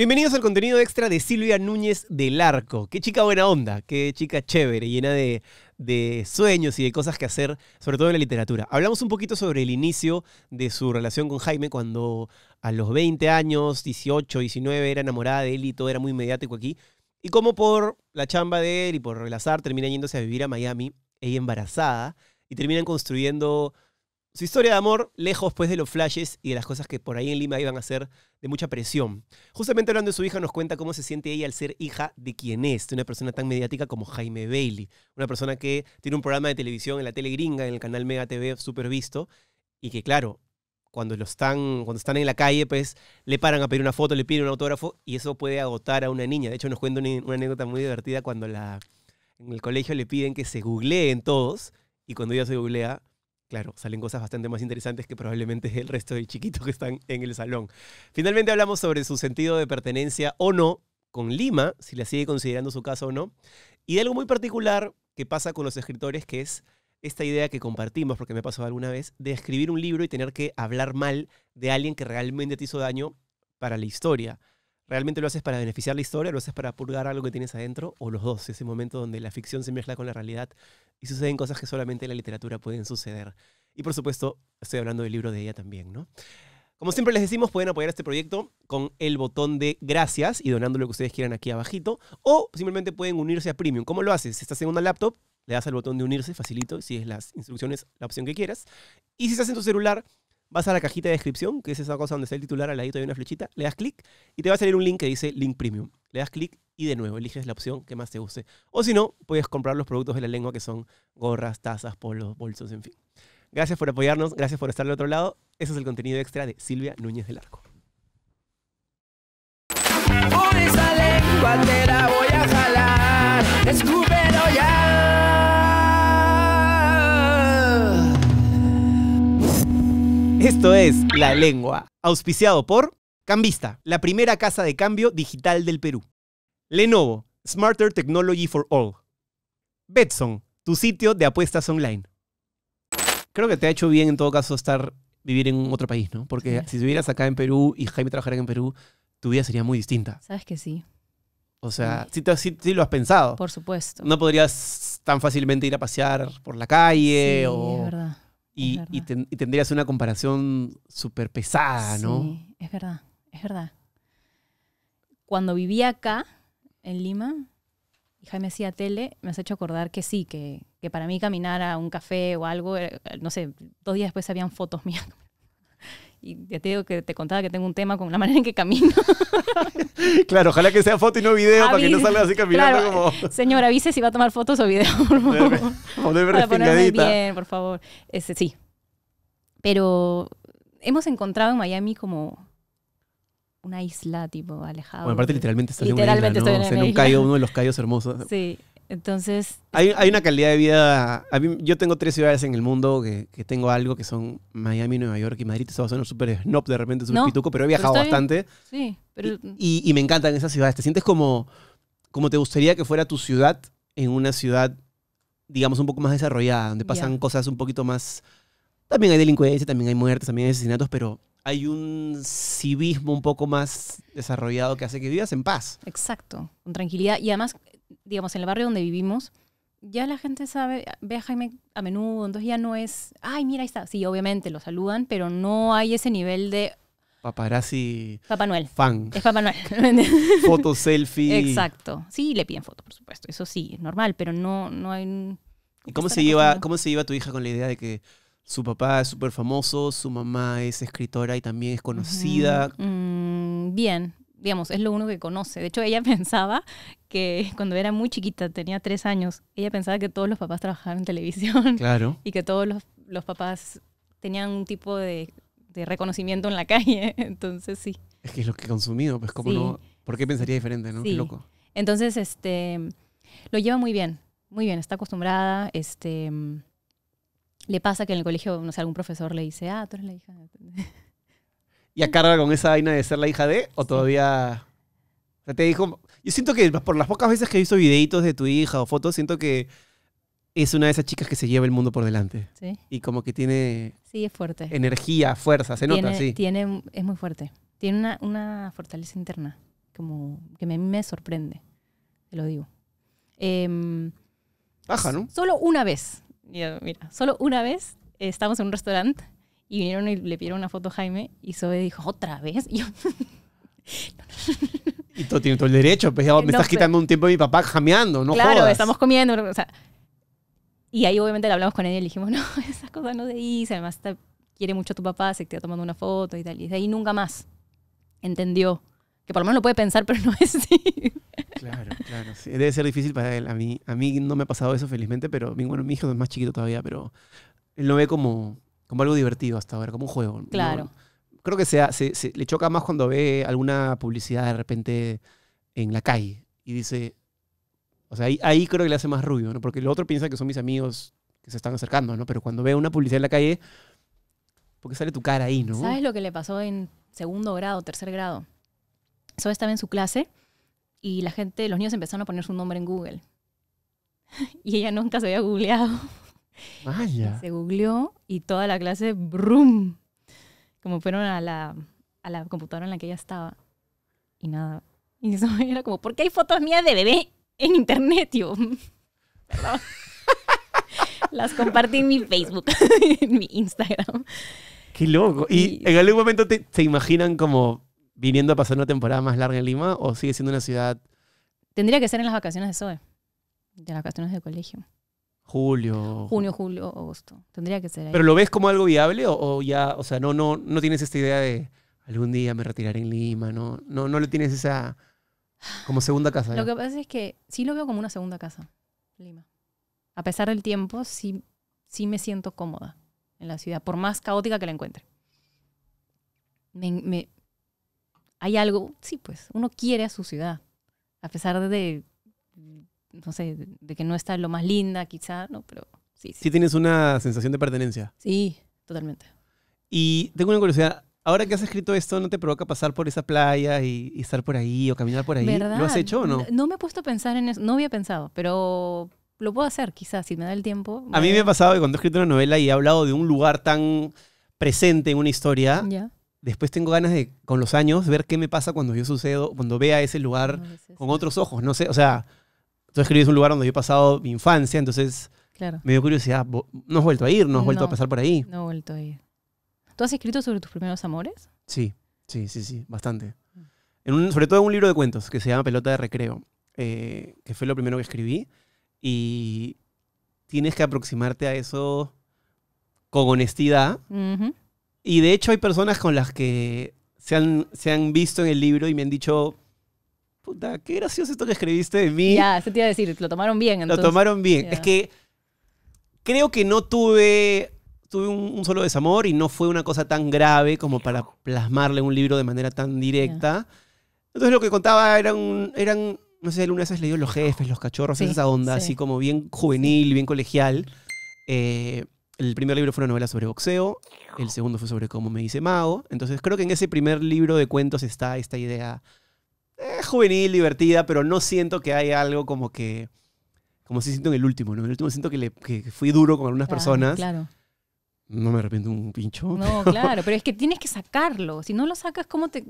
Bienvenidos al contenido extra de Silvia Núñez del Arco. Qué chica buena onda, qué chica chévere, llena de sueños y de cosas que hacer, sobre todo en la literatura. Hablamos un poquito sobre el inicio de su relación con Jaime cuando a los 20 años, 18, 19, era enamorada de él y todo era muy mediático aquí. Y como por la chamba de él y por relazar termina yéndose a vivir a Miami, ella embarazada, y terminan construyendo su historia de amor lejos pues de los flashes y de las cosas que por ahí en Lima iban a ser de mucha presión. Justamente hablando de su hija, nos cuenta cómo se siente ella al ser hija de quien es, de una persona tan mediática como Jaime Bailey, una persona que tiene un programa de televisión en la tele gringa, en el canal Mega TV Super Visto, y que claro, cuando están en la calle, pues le paran a pedir una foto, le piden un autógrafo, y eso puede agotar a una niña. De hecho, nos cuenta una anécdota muy divertida cuando en el colegio le piden que se googleen todos, y cuando ella se googlea, claro, salen cosas bastante más interesantes que probablemente el resto de chiquitos que están en el salón. Finalmente hablamos sobre su sentido de pertenencia o no con Lima, si la sigue considerando su casa o no, y de algo muy particular que pasa con los escritores, que es esta idea que compartimos, porque me pasó alguna vez, de escribir un libro y tener que hablar mal de alguien que realmente te hizo daño para la historia. ¿Realmente lo haces para beneficiar la historia, lo haces para purgar algo que tienes adentro, o los dos? Ese momento donde la ficción se mezcla con la realidad y suceden cosas que solamente en la literatura pueden suceder. Y por supuesto, estoy hablando del libro de ella también, ¿no? Como siempre les decimos, pueden apoyar este proyecto con el botón de gracias y donando lo que ustedes quieran aquí abajito, o simplemente pueden unirse a Premium. ¿Cómo lo haces? Si estás en una laptop, le das al botón de unirse, facilito, si es las instrucciones, la opción que quieras. Y si estás en tu celular, vas a la cajita de descripción, que es esa cosa donde está el titular, al ladito hay una flechita, le das clic y te va a salir un link que dice Link Premium. Le das clic y de nuevo eliges la opción que más te guste. O si no, puedes comprar los productos de La Lengua, que son gorras, tazas, polos, bolsos, en fin. Gracias por apoyarnos, gracias por estar al otro lado. Ese es el contenido extra de Silvia Núñez del Arco. Por esa lengua te la voy a jalar, escúpelo ya. Esto es La Lengua, auspiciado por Cambista, la primera casa de cambio digital del Perú. Lenovo, Smarter Technology for All. Betsson, tu sitio de apuestas online. Creo que te ha hecho bien en todo caso vivir en otro país, ¿no? Porque sí, si vivieras acá en Perú y Jaime trabajara en Perú, tu vida sería muy distinta. Sabes que sí. O sea, sí, sí lo has pensado. Por supuesto. No podrías tan fácilmente ir a pasear por la calle, sí, o... es verdad. Y tendrías una comparación súper pesada, ¿no? Sí, es verdad, es verdad. Cuando vivía acá, en Lima, y Jaime hacía tele, me has hecho acordar que sí, que para mí caminar a un café o algo, no sé, 2 días después habían fotos mías. Y ya te digo que te contaba que tengo un tema con la manera en que camino. Claro, ojalá que sea foto y no video, para que no salga así caminando, claro, como... Señora, avise si va a tomar fotos o video, por favor. Para ponerme bien, por favor. Sí. Pero hemos encontrado en Miami como una isla, tipo, alejada. Bueno, aparte literalmente está en una isla, ¿no? O sea, en un callo, uno de los callos hermosos. Sí. Entonces... Hay una calidad de vida... A mí, yo tengo 3 ciudades en el mundo que tengo algo, que son Miami, Nueva York y Madrid. Eso va a sonar súper snob de repente, súper pituco, pero he viajado bastante. Sí, pero... Y me encantan esas ciudades. Te sientes como te gustaría que fuera tu ciudad, en una ciudad, digamos, un poco más desarrollada, donde pasan cosas un poquito más... También hay delincuencia, también hay muertes, también hay asesinatos, pero hay un civismo un poco más desarrollado que hace que vivas en paz. Exacto, con tranquilidad. Y además... digamos, en el barrio donde vivimos, ya la gente sabe, ve a Jaime a menudo, entonces ya no es, ay, mira, ahí está. Sí, obviamente lo saludan, pero no hay ese nivel de... Paparazzi... Papá Noel. Fan. Es Papá Noel. Foto, selfie. Exacto. Sí, le piden foto, por supuesto. Eso sí, es normal, pero no hay... ¿Y cómo se lleva tu hija con la idea de que su papá es súper famoso, su mamá es escritora y también es conocida? Bien. Digamos, es lo único que conoce. De hecho, ella pensaba que cuando era muy chiquita, tenía 3 años, ella pensaba que todos los papás trabajaban en televisión. Claro. Y que todos los papás tenían un tipo de reconocimiento en la calle. Entonces, sí. Es que es lo que he consumido, pues, ¿cómo no? ¿Por qué pensaría diferente, no? Sí. Qué loco. Entonces, lo lleva muy bien. Muy bien, está acostumbrada, le pasa que en el colegio, no sé, algún profesor le dice, ah, tú eres la hija de... ¿Y a carga con esa vaina de ser la hija de? ¿O todavía...? O sea, te dijo... Yo siento que por las pocas veces que he visto videitos de tu hija o fotos, siento que es una de esas chicas que se lleva el mundo por delante. Sí. Y como que tiene... Sí, es fuerte. Energía, fuerza, se nota, sí. Es muy fuerte. Tiene una fortaleza interna. como que me sorprende, te lo digo. Baja, ¿no? Solo una vez, mira, solo una vez estábamos en un restaurante y vinieron y le pidieron una foto a Jaime y Zoe dijo, ¿otra vez? Y yo... Y todo tiene todo el derecho, pues, me estás quitando un tiempo de mi papá jameando, no jodas. Claro, estamos comiendo, o sea... Y ahí obviamente le hablamos con él y le dijimos, no, esas cosas no se dicen, además está, quiere mucho a tu papá, se queda tomando una foto y tal. Y de ahí nunca más entendió, que por lo menos lo puede pensar, pero no es así. Claro, claro, sí. Debe ser difícil para él. A mí no me ha pasado eso, felizmente, pero bueno, mi hijo es más chiquito todavía, pero él lo ve como algo divertido hasta ahora, como un juego. Claro. No, creo que se le choca más cuando ve alguna publicidad de repente en la calle y dice... O sea, ahí creo que le hace más ruido, ¿no? Porque lo otro piensa que son mis amigos que se están acercando, ¿no? Pero cuando veo una publicidad en la calle, porque sale tu cara ahí, ¿no? ¿Sabes lo que le pasó en segundo grado, tercer grado? Zoe estaba en su clase y los niños empezaron a poner su nombre en Google. Y ella nunca se había googleado. Vaya. Se googleó y toda la clase, ¡brum! Como fueron a la computadora en la que ella estaba. Y nada. Y eso era como, ¿por qué hay fotos mías de bebé en internet, tío? Perdón. Las compartí en mi Facebook, en mi Instagram. Qué loco. ¿Y en algún momento te imaginan como viniendo a pasar una temporada más larga en Lima o sigue siendo una ciudad...? Tendría que ser en las vacaciones de Zoe, de las vacaciones de colegio. Junio, julio, agosto. Tendría que ser ahí. ¿Pero lo ves como algo viable o ya, o sea, no tienes esta idea de algún día me retiraré en Lima, no le tienes esa... Como segunda casa. Lo que pasa es que sí lo veo como una segunda casa, Lima. A pesar del tiempo, sí me siento cómoda en la ciudad, por más caótica que la encuentre. Hay algo, sí, pues, uno quiere a su ciudad. A pesar de, no sé, de que no está lo más linda, quizá, no, pero sí. Sí tienes una sensación de pertenencia. Sí, totalmente. Y tengo una curiosidad. Ahora que has escrito esto, ¿no te provoca pasar por esa playa y estar por ahí o caminar por ahí? ¿Verdad? ¿Lo has hecho o no? No me he puesto a pensar en eso. No había pensado, pero lo puedo hacer quizás, si me da el tiempo. A mí me ha pasado que cuando he escrito una novela y he hablado de un lugar tan presente en una historia, ¿ya? Después tengo ganas de, con los años, ver qué me pasa cuando vea ese lugar con otros ojos. No sé, o sea, tú escribes un lugar donde yo he pasado mi infancia, entonces claro, me dio curiosidad. ¿No has vuelto a ir? ¿No has vuelto a pasar por ahí? No he vuelto a ir. ¿Tú has escrito sobre tus primeros amores? Sí, bastante. Sobre todo en un libro de cuentos que se llama Pelota de Recreo, que fue lo primero que escribí. Y tienes que aproximarte a eso con honestidad. Uh-huh. Y de hecho hay personas con las que se han visto en el libro y me han dicho, puta, qué gracioso esto que escribiste de mí. Ya, eso te iba a decir, lo tomaron bien. Entonces. Lo tomaron bien. Ya. Es que creo que no tuve un solo desamor y no fue una cosa tan grave como para plasmarle un libro de manera tan directa. Yeah. Entonces lo que contaba eran no sé, alguna vez has leído Los Jefes, Los Cachorros, sí, esa onda, sí, así como bien juvenil, bien colegial. El primer libro fue una novela sobre boxeo, el segundo fue sobre cómo me hice mago. Entonces creo que en ese primer libro de cuentos está esta idea juvenil, divertida, pero no siento que haya algo como que... Como si siento en el último, ¿no? En el último siento que fui duro con algunas personas. Claro. No me arrepiento un pincho. No, claro, pero es que tienes que sacarlo. Si no lo sacas, ¿cómo te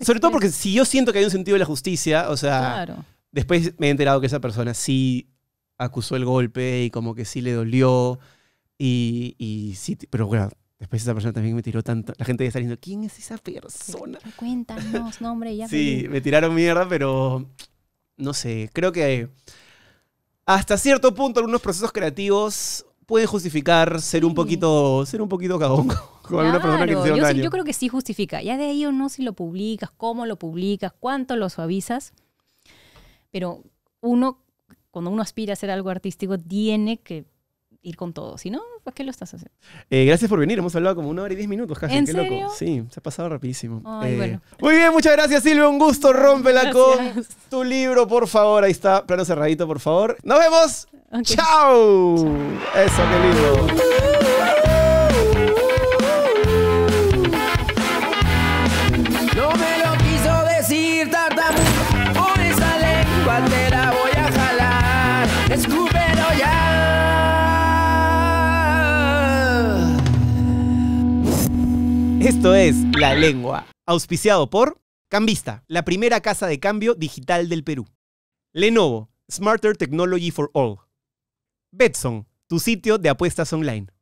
Sobre todo porque si yo siento que hay un sentido de la justicia, o sea, claro, después me he enterado que esa persona sí acusó el golpe y como que sí le dolió. Y sí, pero bueno, después esa persona también me tiró tanto. La gente debe estar diciendo, ¿quién es esa persona? Sí, cuéntanos, no, hombre, ya. Sí, me tiraron mierda, pero no sé, creo que hasta cierto punto algunos procesos creativos puede justificar ser un poquito cagón con alguna persona que te hicieron daño. Yo creo que sí justifica. Ya de ahí o no, si lo publicas, cómo lo publicas, cuánto lo suavizas. Pero cuando uno aspira a hacer algo artístico, tiene que ir con todo. Si no, ¿para qué lo estás haciendo? Gracias por venir. Hemos hablado como 1 hora y 10 minutos casi. ¿En serio? Loco. Sí, se ha pasado rapidísimo. Ay, bueno. Muy bien, muchas gracias, Silvia. Un gusto. Rómpela con tu libro, por favor. Ahí está, plano cerradito, por favor. ¡Nos vemos! Okay. ¡Chao! ¡Chao! Eso, qué lindo. Esto es La Lengua, auspiciado por Cambista, la primera casa de cambio digital del Perú. Lenovo, Smarter Technology for All. Betsson, tu sitio de apuestas online.